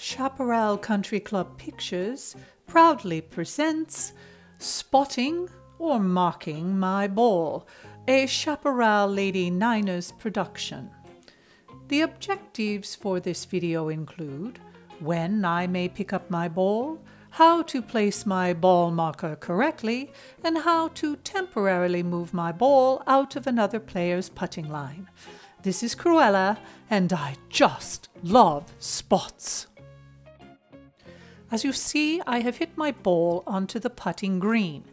Chaparral Country Club Pictures proudly presents Spotting or Marking My Ball, a Chaparral Lady Niners production. The objectives for this video include when I may pick up my ball, how to place my ball marker correctly, and how to temporarily move my ball out of another player's putting line. This is Cruella, and I just love spots. As you see, I have hit my ball onto the putting green.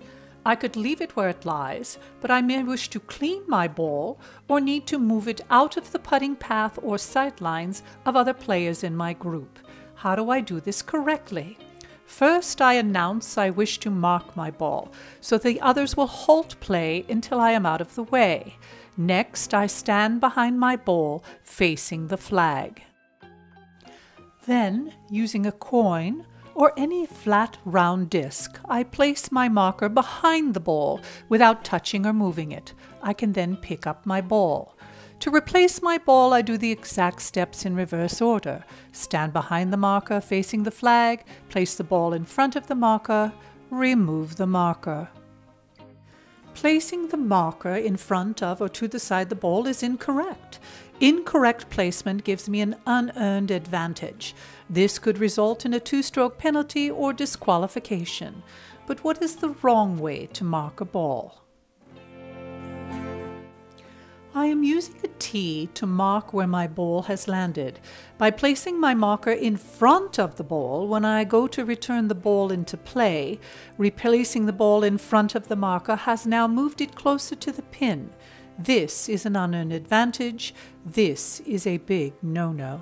I could leave it where it lies, but I may wish to clean my ball or need to move it out of the putting path or sidelines of other players in my group. How do I do this correctly? First, I announce I wish to mark my ball, so the others will halt play until I am out of the way. Next, I stand behind my ball, facing the flag. Then, using a coin or any flat round disc, I place my marker behind the ball without touching or moving it. I can then pick up my ball. To replace my ball, I do the exact steps in reverse order. Stand behind the marker, facing the flag, place the ball in front of the marker, remove the marker. Placing the marker in front of or to the side the ball is incorrect. Incorrect placement gives me an unearned advantage. This could result in a two-stroke penalty or disqualification. But what is the wrong way to mark a ball? I am using a tee to mark where my ball has landed by placing my marker in front of the ball when I go to return the ball into play. Replacing the ball in front of the marker has now moved it closer to the pin. This is an unearned advantage. This is a big no-no.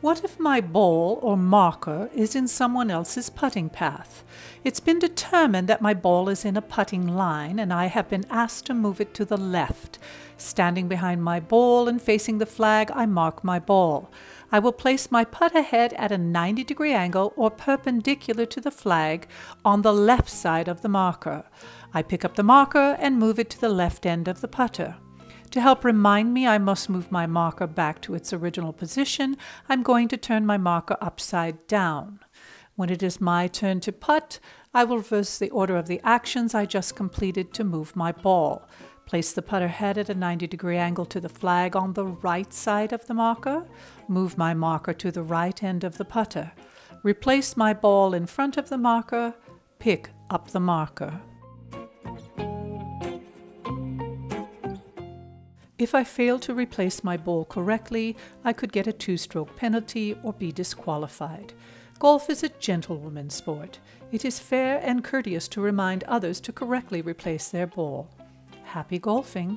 What if my ball or marker is in someone else's putting path? It's been determined that my ball is in a putting line and I have been asked to move it to the left. Standing behind my ball and facing the flag, I mark my ball. I will place my putter head at a 90-degree angle or perpendicular to the flag on the left side of the marker. I pick up the marker and move it to the left end of the putter. To help remind me I must move my marker back to its original position, I'm going to turn my marker upside down. When it is my turn to putt, I will reverse the order of the actions I just completed to move my ball. Place the putter head at a 90-degree angle to the flag on the right side of the marker. Move my marker to the right end of the putter. Replace my ball in front of the marker. Pick up the marker. If I fail to replace my ball correctly, I could get a two-stroke penalty or be disqualified. Golf is a gentlewoman's sport. It is fair and courteous to remind others to correctly replace their ball. Happy golfing!